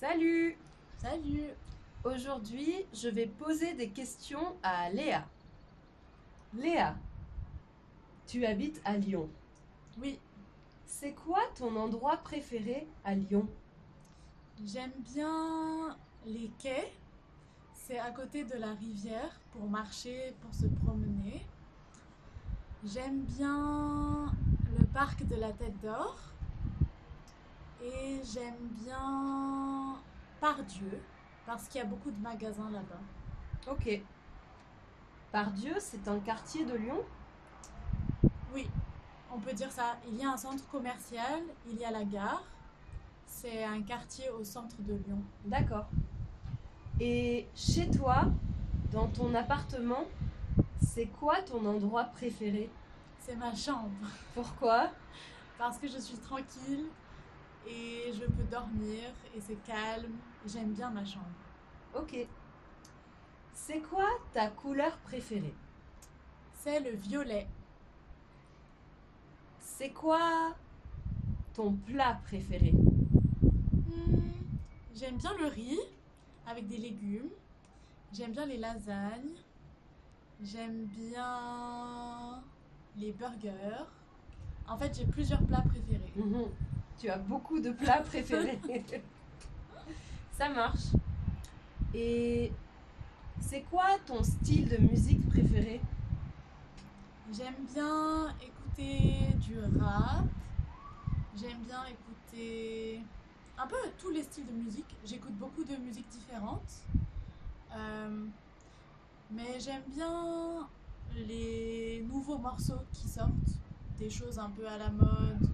Salut! Salut! Aujourd'hui, je vais poser des questions à Léa. Léa, tu habites à Lyon. Oui. C'est quoi ton endroit préféré à Lyon? J'aime bien les quais. C'est à côté de la rivière pour marcher, pour se promener. J'aime bien le parc de la Tête d'Or. Et j'aime bien Par Dieu, parce qu'il y a beaucoup de magasins là-bas. Ok. Par Dieu, c'est un quartier de Lyon? Oui, on peut dire ça. Il y a un centre commercial, il y a la gare. C'est un quartier au centre de Lyon. D'accord. Et chez toi, dans ton appartement, c'est quoi ton endroit préféré? C'est ma chambre. Pourquoi? Parce que je suis tranquille. Et je peux dormir, et c'est calme, j'aime bien ma chambre. Ok. C'est quoi ta couleur préférée? C'est le violet. C'est quoi ton plat préféré? J'aime bien le riz, avec des légumes. J'aime bien les lasagnes. J'aime bien les burgers. En fait, j'ai plusieurs plats préférés. Tu as beaucoup de plats préférés. Ça marche. Et c'est quoi ton style de musique préféré? J'aime bien écouter du rap. J'aime bien écouter un peu tous les styles de musique. J'écoute beaucoup de musiques différentes. Mais j'aime bien les nouveaux morceaux qui sortent. Des choses un peu à la mode.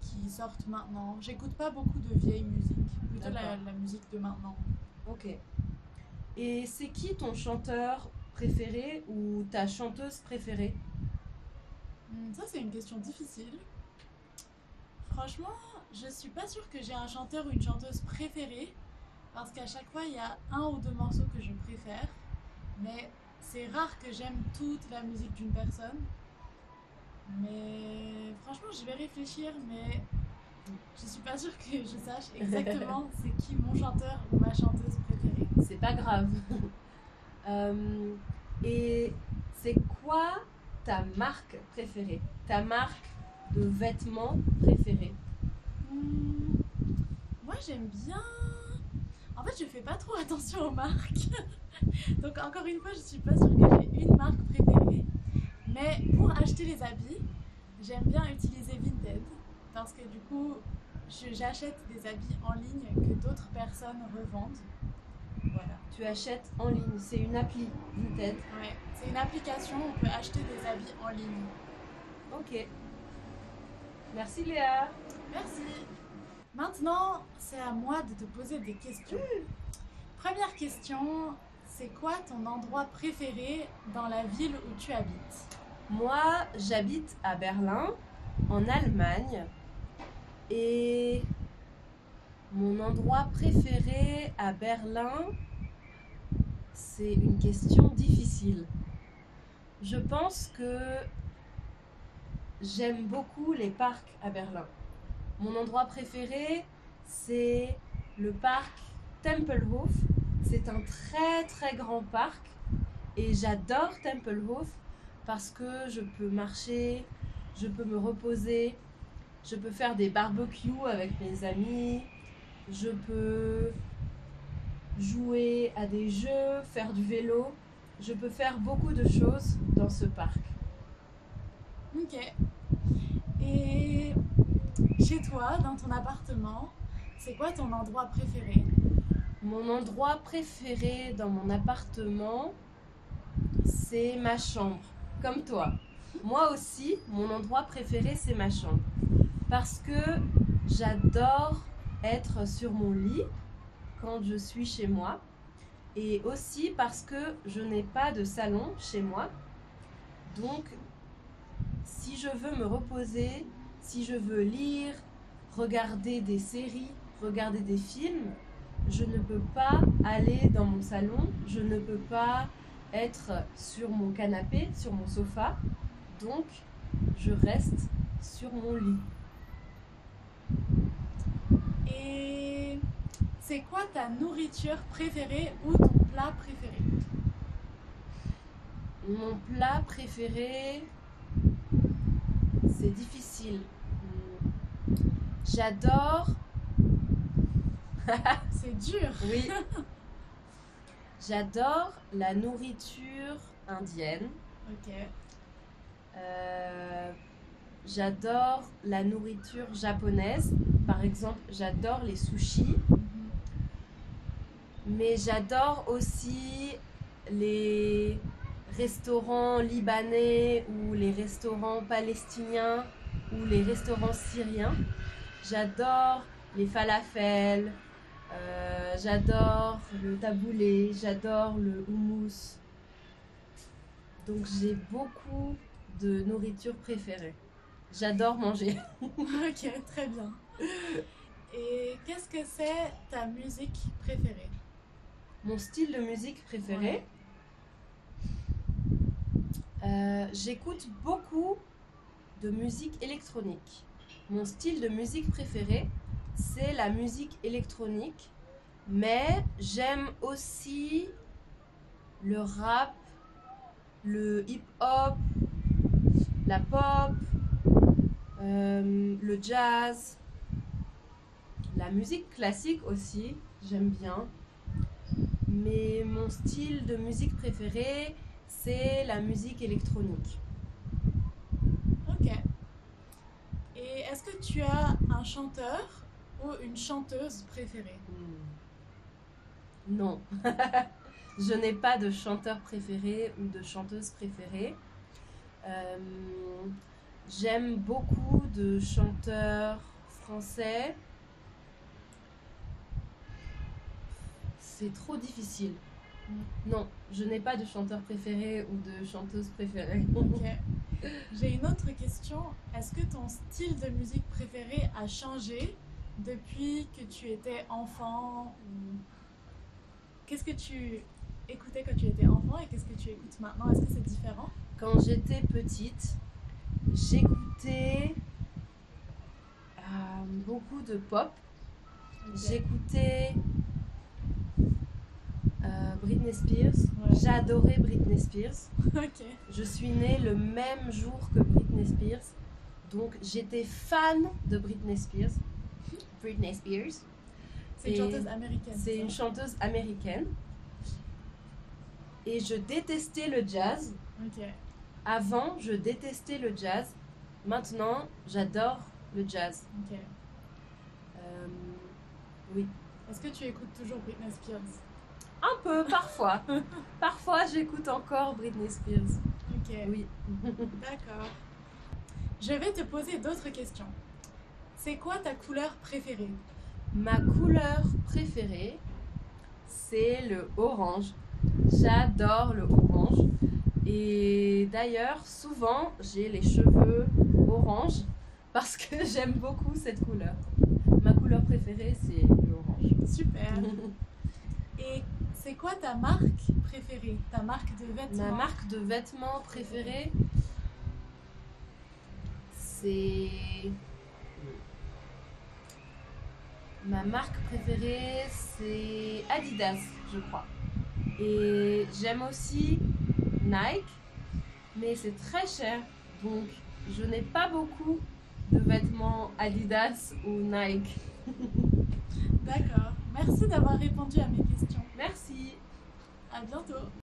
Qui sortent maintenant. J'écoute pas beaucoup de vieille musique, plutôt la musique de maintenant. Ok. Et c'est qui ton chanteur préféré ou ta chanteuse préférée? Ça, c'est une question difficile. Franchement, je suis pas sûre que j'ai un chanteur ou une chanteuse préférée parce qu'à chaque fois, il y a un ou deux morceaux que je préfère. Mais c'est rare que j'aime toute la musique d'une personne. Mais franchement, je vais réfléchir, mais je suis pas sûre que je sache exactement c'est qui mon chanteur ou ma chanteuse préférée. C'est pas grave. Et c'est quoi ta marque préférée? Ta marque de vêtements préférée? Moi, j'aime bien... En fait, je fais pas trop attention aux marques. Donc encore une fois, je suis pas sûre que j'ai une marque préférée. Mais pour acheter les habits, j'aime bien utiliser Vinted parce que du coup, j'achète des habits en ligne que d'autres personnes revendent. Voilà. Tu achètes en ligne, c'est une appli Vinted? Oui, c'est une application où on peut acheter des habits en ligne. Ok. Merci Léa. Merci. Maintenant, c'est à moi de te poser des questions. Première question, c'est quoi ton endroit préféré dans la ville où tu habites? Moi, j'habite à Berlin, en Allemagne. Et mon endroit préféré à Berlin, c'est une question difficile. Je pense que j'aime beaucoup les parcs à Berlin. Mon endroit préféré, c'est le parc Tempelhof. C'est un très très grand parc et j'adore Tempelhof parce que je peux marcher, je peux me reposer, je peux faire des barbecues avec mes amis, je peux jouer à des jeux, faire du vélo, je peux faire beaucoup de choses dans ce parc. Ok. Et chez toi, dans ton appartement, c'est quoi ton endroit préféré? Mon endroit préféré dans mon appartement, c'est ma chambre, comme toi. Moi aussi, mon endroit préféré, c'est ma chambre. Parce que j'adore être sur mon lit quand je suis chez moi. Et aussi parce que je n'ai pas de salon chez moi. Donc, si je veux me reposer, si je veux lire, regarder des séries, regarder des films, je ne peux pas aller dans mon salon, je ne peux pas être sur mon canapé, sur mon sofa, donc je reste sur mon lit. Et C'est quoi ta nourriture préférée ou ton plat préféré? Mon plat préféré, c'est difficile. J'adore. C'est dur. Oui. J'adore la nourriture indienne. Ok. J'adore la nourriture japonaise. Par exemple, j'adore les sushis. Mais j'adore aussi les restaurants libanais ou les restaurants palestiniens ou les restaurants syriens. J'adore les falafels, j'adore le taboulé, j'adore le houmous. Donc j'ai beaucoup de nourriture préférée. J'adore manger. Ok, très bien. Et qu'est-ce que c'est ta musique préférée? Mon style de musique préféré, j'écoute beaucoup de musique électronique. Mon style de musique préféré, c'est la musique électronique, mais j'aime aussi le rap, le hip-hop, la pop, le jazz, la musique classique aussi, j'aime bien. Mais mon style de musique préféré, c'est la musique électronique. Ok. Et est-ce que tu as un chanteur ou une chanteuse préférée? Non. Je n'ai pas de chanteur préféré ou de chanteuse préférée. J'aime beaucoup de chanteurs français. C'est trop difficile. Non, je n'ai pas de chanteur préféré ou de chanteuse préférée. Okay. J'ai une autre question. Est-ce que ton style de musique préféré a changé depuis que tu étais enfant? Qu'est-ce que tu écoutais quand tu étais enfant et qu'est-ce que tu écoutes maintenant? Est-ce que c'est différent? Quand j'étais petite, j'écoutais beaucoup de pop. Okay. J'écoutais Britney Spears, ouais. J'adorais Britney Spears. Okay. Je suis née le même jour que Britney Spears, donc j'étais fan de Britney Spears. Britney Spears, c'est une chanteuse américaine. C'est une chanteuse américaine. Et je détestais le jazz. Okay. Avant, je détestais le jazz. Maintenant, j'adore le jazz. Okay. Oui. Est-ce que tu écoutes toujours Britney Spears? Un peu, parfois. Parfois, j'écoute encore Britney Spears. Ok. Oui. D'accord. Je vais te poser d'autres questions. C'est quoi ta couleur préférée? Ma couleur préférée, c'est le orange. J'adore le orange. Et d'ailleurs, souvent, j'ai les cheveux orange parce que j'aime beaucoup cette couleur. Ma couleur préférée, c'est le orange. Super. Et c'est quoi ta marque préférée? Ta marque de vêtements? Ma marque de vêtements préférée, c'est... Ma marque préférée, c'est Adidas, je crois. Et j'aime aussi Nike, mais c'est très cher. Donc, je n'ai pas beaucoup de vêtements Adidas ou Nike. D'accord. Merci d'avoir répondu à mes questions. Merci. À bientôt.